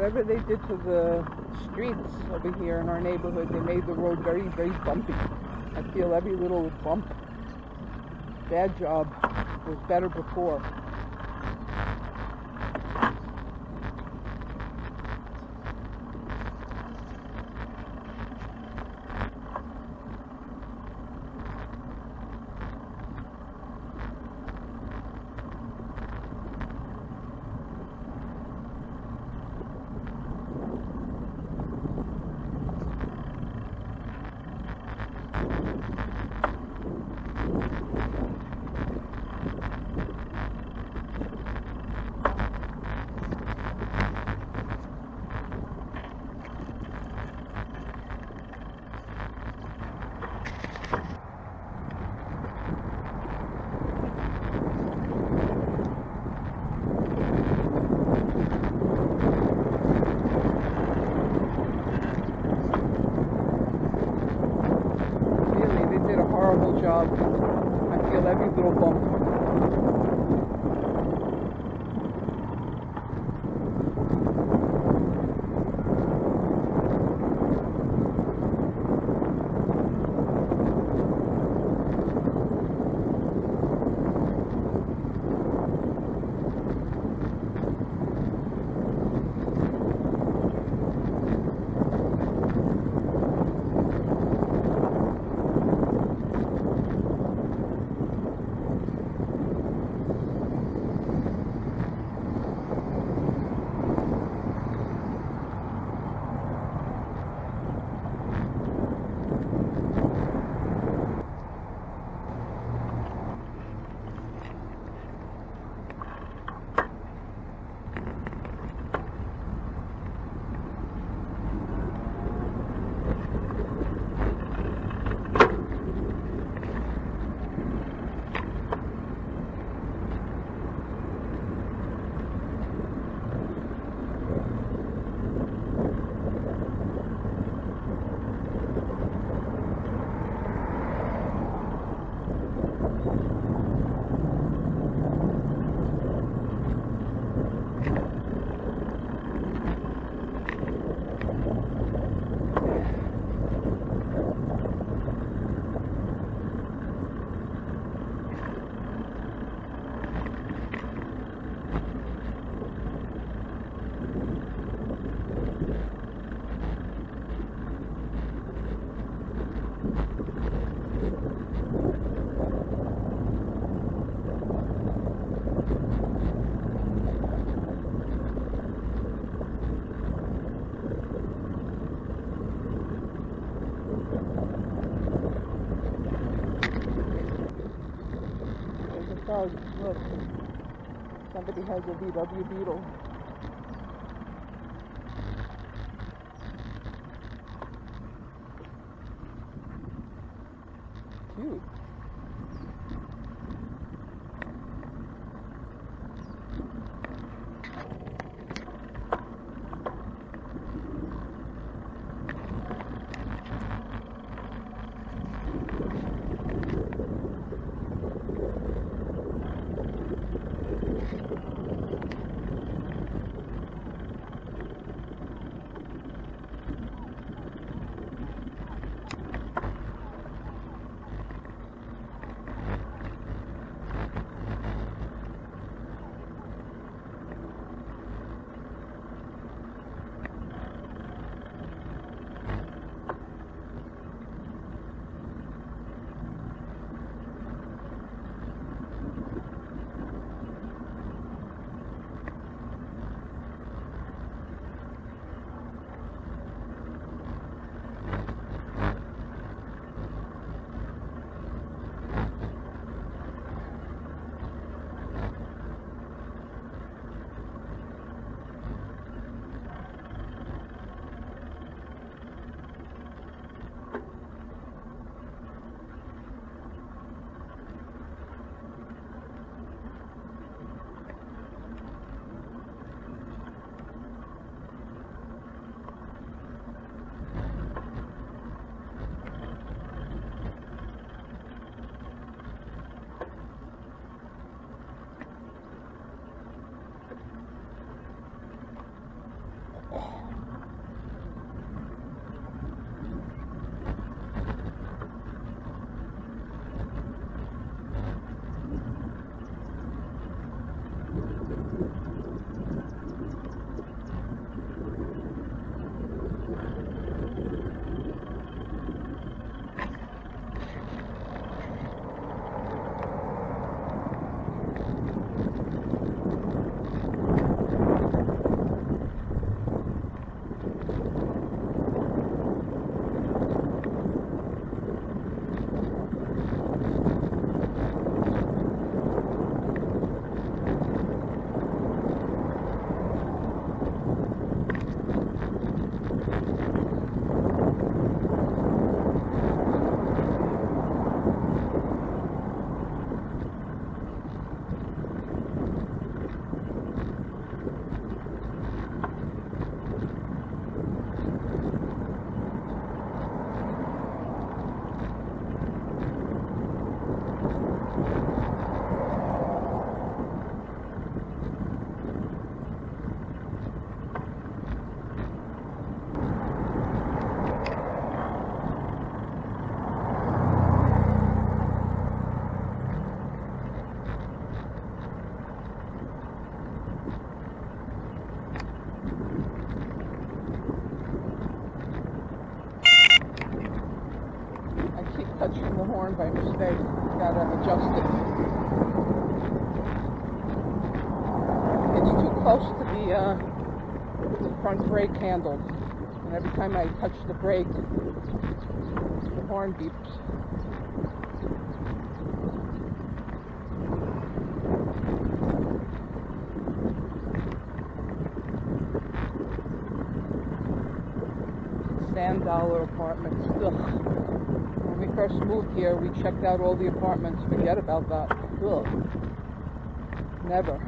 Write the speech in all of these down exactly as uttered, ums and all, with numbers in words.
whatever they did to the streets over here in our neighborhood, they made the road very, very bumpy. I feel every little bump. Bad job. It was better before. Job. I feel every little bump. Look, somebody has a V W Beetle. Cute. turn by mistake. Gotta adjust it. It's too close to the, uh, the front brake handle, and every time I touch the brake, the horn beeps. Dollar apartments. Ugh. When we first moved here, we checked out all the apartments. Forget about that. Ugh. Never.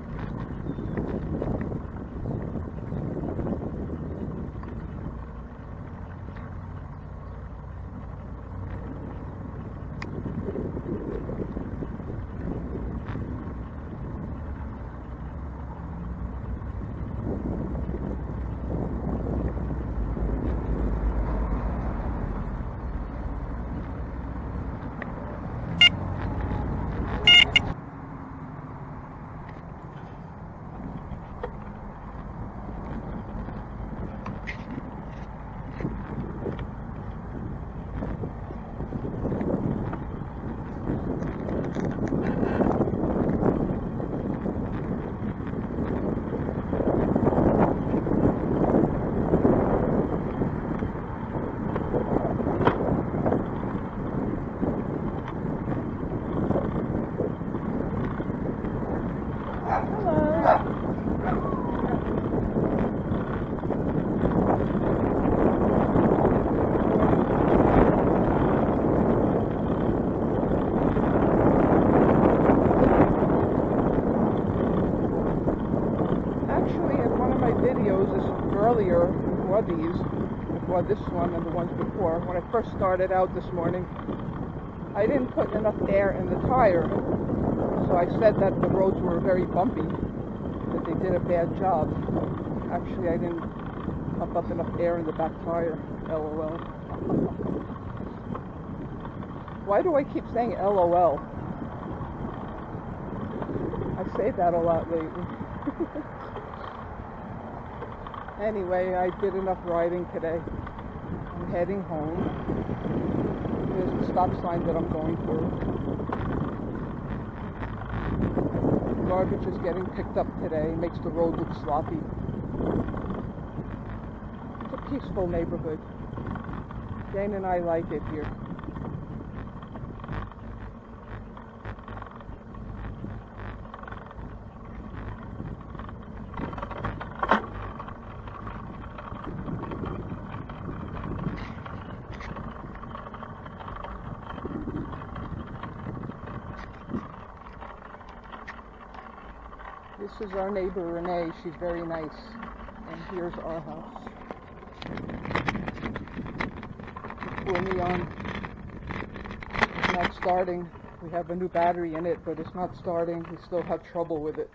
This one and the ones before, when I first started out this morning, I didn't put enough air in the tire, so I said that the roads were very bumpy, that they did a bad job. Actually, I didn't pump up enough air in the back tire, L O L. Why do I keep saying L O L? I say that a lot lately. Anyway, I did enough riding today. I'm heading home. There's the stop sign that I'm going through. Garbage is getting picked up today. Makes the road look sloppy. It's a peaceful neighborhood. Jane and I like it here. This is our neighbor Renee. She's very nice. And here's our house. Before Neon is not starting. We have a new battery in it, but it's not starting. We still have trouble with it.